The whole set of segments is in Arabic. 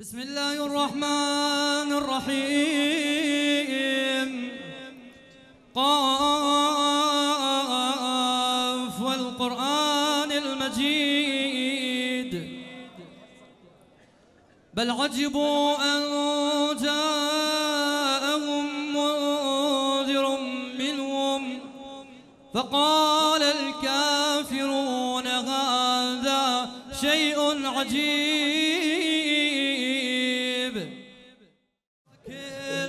بسم الله الرحمن الرحيم قاف والقرآن المجيد بل عجبوا أن جاءهم منذر منهم فقال الكافرون هذا شيء عجيب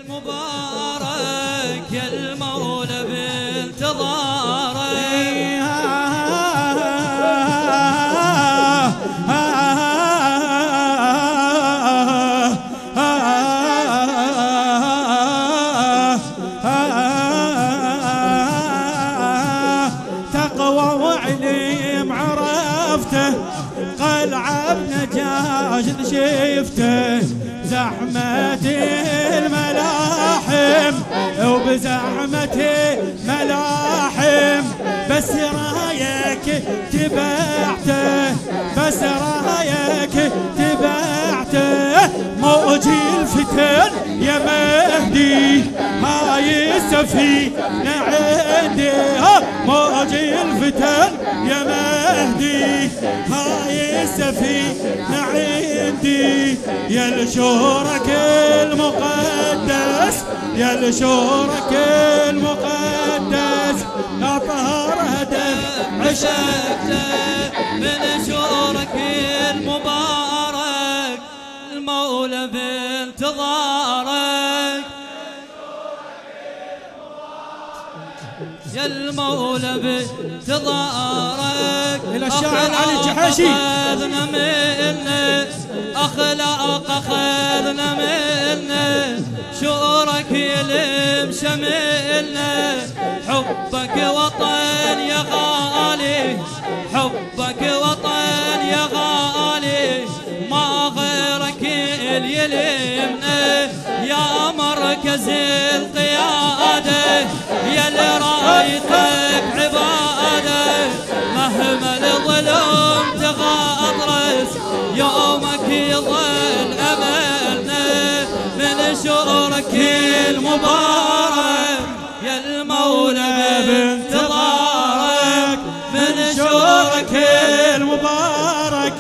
مبارك المولى بانتظاري تقوى وعليم عرفته قلعة بنجاش شفته زحمة الملاحم وبزحمة ملاحم بس رايك تبعته بس رايك تبعته موجي الفتن يا مهدي هاي السفينة عندي موجي الفتن يا مهدي هاي السفينة عندي يا الشورك المقدس يا الشورك المقدس أطهر هدف عشقته من شورك المبارك المولى بانتظارك يا المولى بانتظارك إلى الشاعر علي الجحيشي أخذنا منه أخلاق أخذنا منه شعورك يلم شملنا حبك وطن يا غالي حبك وطن يا غالي ما غيرك يلمنا يا مركز القيادة يا اللي رايتك عبادة مهما الظلم تغطرس يومك يظل أملنا من شعورك المبارك يا المولى بانتظارك من شعورك المبارك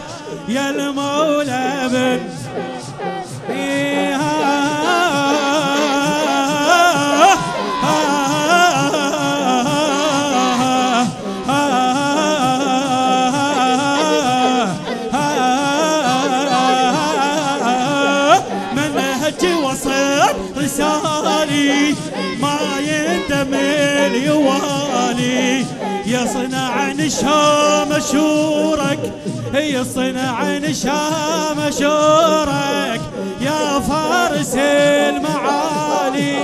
يا المولى رسالي ما يندمل يوالي يصنع نشام شورك يصنع نشام شورك يا فارس المعالي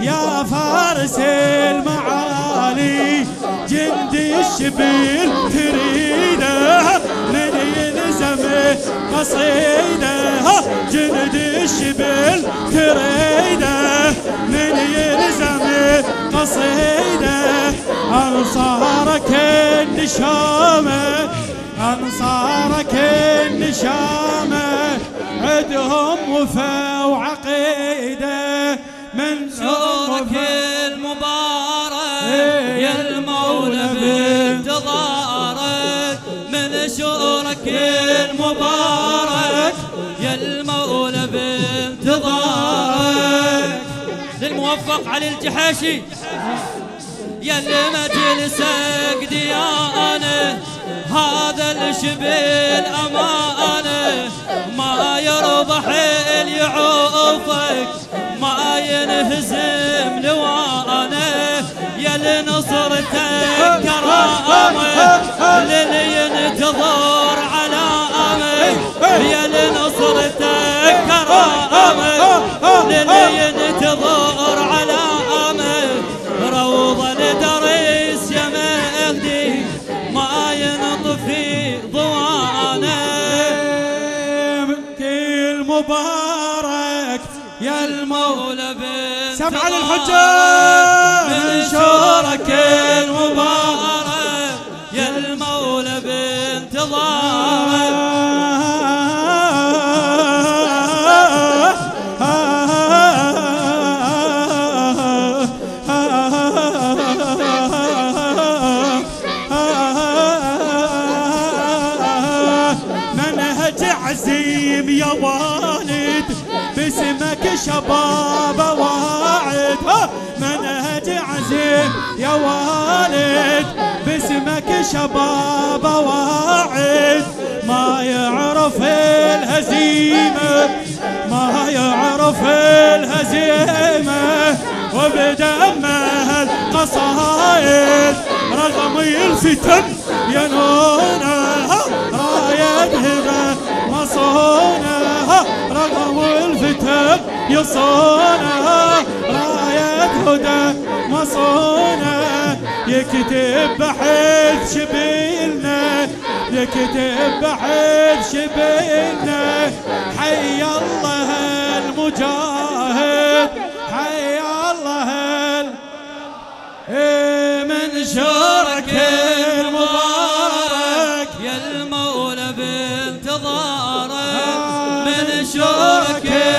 يا فارس المعالي جندي الشبيل تريده من يلزم قصيده جندي الشبيل تريده من يلزم قصيده انصارك النشامه انصارك النشامه عدهم وفا وعقيده من شعورك المبارك يا المولى بانتظارك من شعورك المبارك يا المولى بانتظارك للموفق علي الجحيشي يا اللي مجلسك ديانه هذا الشبيل امانه ما يربح اللي يعوفك ما ينهزم لوانه يا اللي نصرتك كرامه اللي ينتظر علامه يا اللي نصرتك كرامه اللي ينتظر علامه روضه لدريس يا مهدي ما ينطفي ضوانه المبارك يا المولى سمع للحجاج من شورك المبارك يا المولى بانتظارك يا والد باسمك شباب واعد، منهج عزيم يا والد باسمك شباب واعد، ما يعرف الهزيمة ما يعرف الهزيمة وبدمها القصائد رغم الفتن ينونها رايتها مصونها رغم الفتن يصونها راية هدى مصونها يكتب بحيث شبيلنا يكتب بحيث شبيلنا حي الله المجاهد حي الله من شارك المبارك يا المولى بانتظارك من شارك